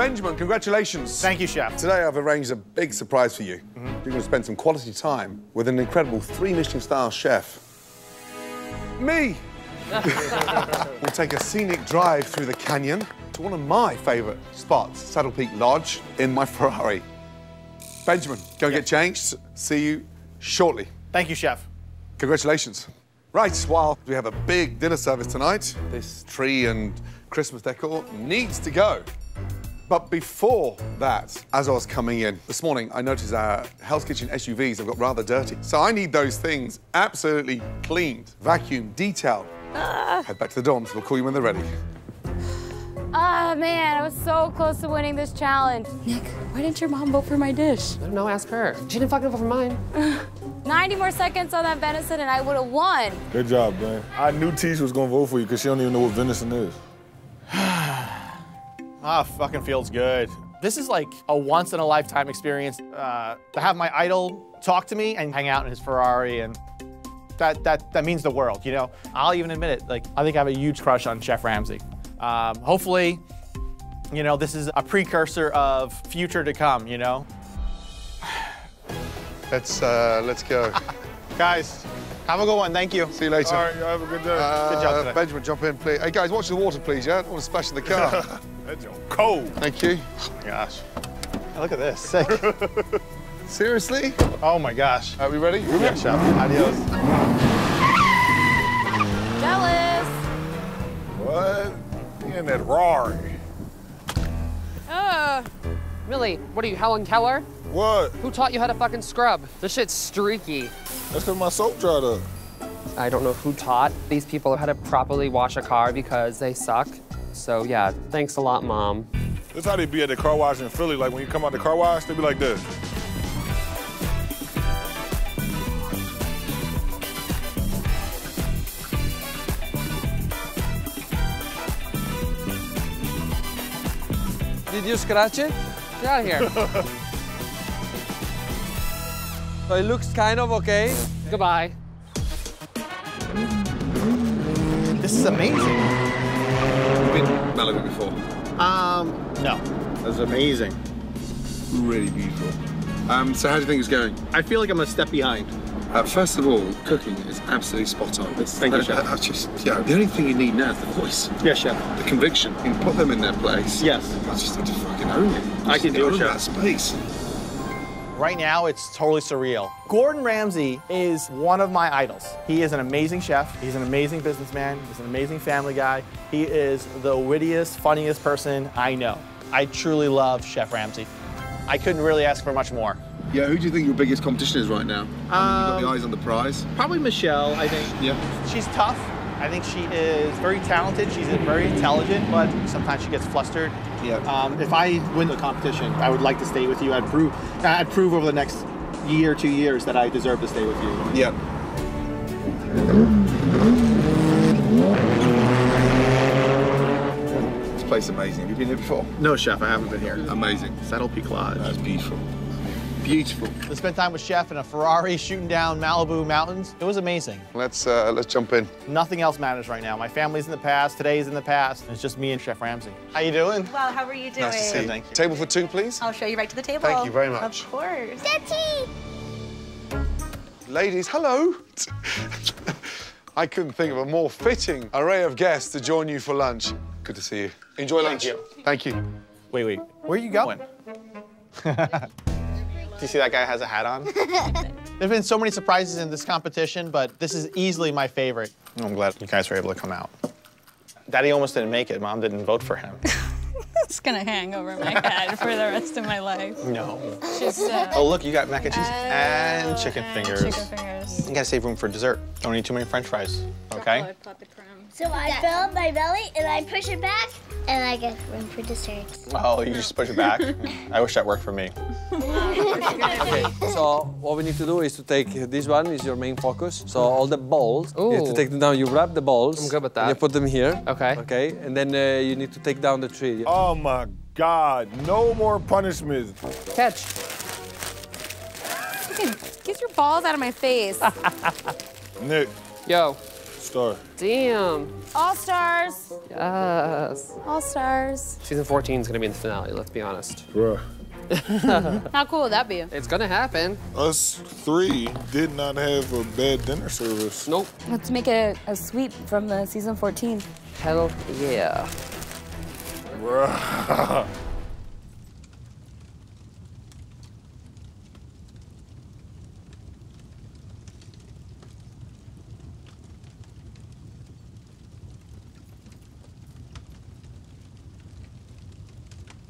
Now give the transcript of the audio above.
Benjamin, congratulations. Thank you, chef. Today I've arranged a big surprise for you. You're going to spend some quality time with an incredible 3-Michelin-star chef. Me! We'll take a scenic drive through the canyon to one of my favourite spots, Saddle Peak Lodge, in my Ferrari. Benjamin, go get changed. See you shortly. Thank you, chef. Congratulations. Right, while we have a big dinner service tonight, this tree and Christmas decor needs to go. But before that, as I was coming in this morning, I noticed our Hell's Kitchen SUVs have got rather dirty. So I need those things absolutely cleaned, vacuumed, detailed. Head back to the dorms. We'll call you when they're ready. Ah, man, I was so close to winning this challenge. Nick, why didn't your mom vote for my dish? I don't know, ask her. She didn't fucking vote for mine. 90 more seconds on that venison and I would have won. Good job, man. I knew Tisha was gonna vote for you because she don't even know what venison is. Fucking feels good. This is like a once-in-a-lifetime experience. To have my idol talk to me and hang out in his Ferrari, and that means the world, you know? I'll even admit it, like, I think I have a huge crush on Chef Ramsay. Hopefully, you know, this is a precursor of future to come, you know? Let's go. Guys, have a good one, thank you. See you later. All right, have a good day. Good job today. Benjamin, jump in, please. Hey, guys, watch the water, please, yeah? I don't want to splash in the car. That's cold. Thank you. Oh, my gosh. Hey, look at this, sick. Seriously? Oh, my gosh. Are we ready? Yeah, chef. Adios. Jealous. What? In that Rari. Really, what are you, Helen Keller? What? Who taught you how to fucking scrub? This shit's streaky. That's because my soap dried up. I don't know who taught these people how to properly wash a car because they suck. So yeah, thanks a lot, Mom. This is how they be at the car wash in Philly. Like when you come out the car wash, they be like this. Did you scratch it? Get out of here. So it looks kind of okay. Goodbye. This is amazing. Have you been to Malibu before? No. That's amazing. Really beautiful. So how do you think it's going? I feel like I'm a step behind. First of all, cooking is absolutely spot on. Thank you, Chef. The only thing you need now is the voice. Yes, Chef. The conviction. You can put them in their place. Yes. I just need to fucking own it. I can do it, Chef. That space. Right now, it's totally surreal. Gordon Ramsay is one of my idols. He is an amazing chef. He's an amazing businessman. He's an amazing family guy. He is the wittiest, funniest person I know. I truly love Chef Ramsay. I couldn't really ask for much more. Yeah, who do you think your biggest competition is right now? You've got the eyes on the prize. Probably Michelle, I think. Yeah. She's tough. I think she is very talented. She's very intelligent, but sometimes she gets flustered. Yeah. If I win the competition, I would like to stay with you. I'd prove over the next year, 2 years that I deserve to stay with you. Yeah. This place is amazing. Have you been here before? No, Chef, I haven't been here. Amazing. Saddle Peak Lodge. That's beautiful. Beautiful. I spent time with Chef in a Ferrari shooting down Malibu mountains. It was amazing. Let's jump in. Nothing else matters right now. My family's in the past. Today's in the past. And it's just me and Chef Ramsay. How you doing? Well, how are you doing? Nice to see you. Thank you. Table for two, please. I'll show you right to the table. Thank you very much. Of course. Daddy. Ladies, hello. I couldn't think of a more fitting array of guests to join you for lunch. Good to see you. Enjoy lunch. Thank you. Thank you. Wait. Where are you going? You see that guy has a hat on? There's been so many surprises in this competition, but this is easily my favorite. I'm glad you guys were able to come out. Daddy almost didn't make it. Mom didn't vote for him. It's gonna hang over my head for the rest of my life. No. Just, oh, look, you got mac and cheese and chicken fingers. Chicken fingers. You gotta save room for dessert. Don't eat too many French fries, okay? So I fill my belly and I push it back and I get room for dessert. Oh, you just push it back? I wish that worked for me. Okay, so what we need to do is to take this one is your main focus. So all the balls, you have to take them down. You wrap the balls. I'm good with that. You put them here. Okay. Okay, and then you need to take down the tree. Oh my God, no more punishment. Catch. Get your balls out of my face. Nick. Yo. star. Damn. All stars. Yes. All stars. Season 14 is going to be in the finale, let's be honest. Bruh. How cool would that be? It's gonna happen. Us three did not have a bad dinner service. Nope. Let's make it a sweep from the season 14. Hell yeah.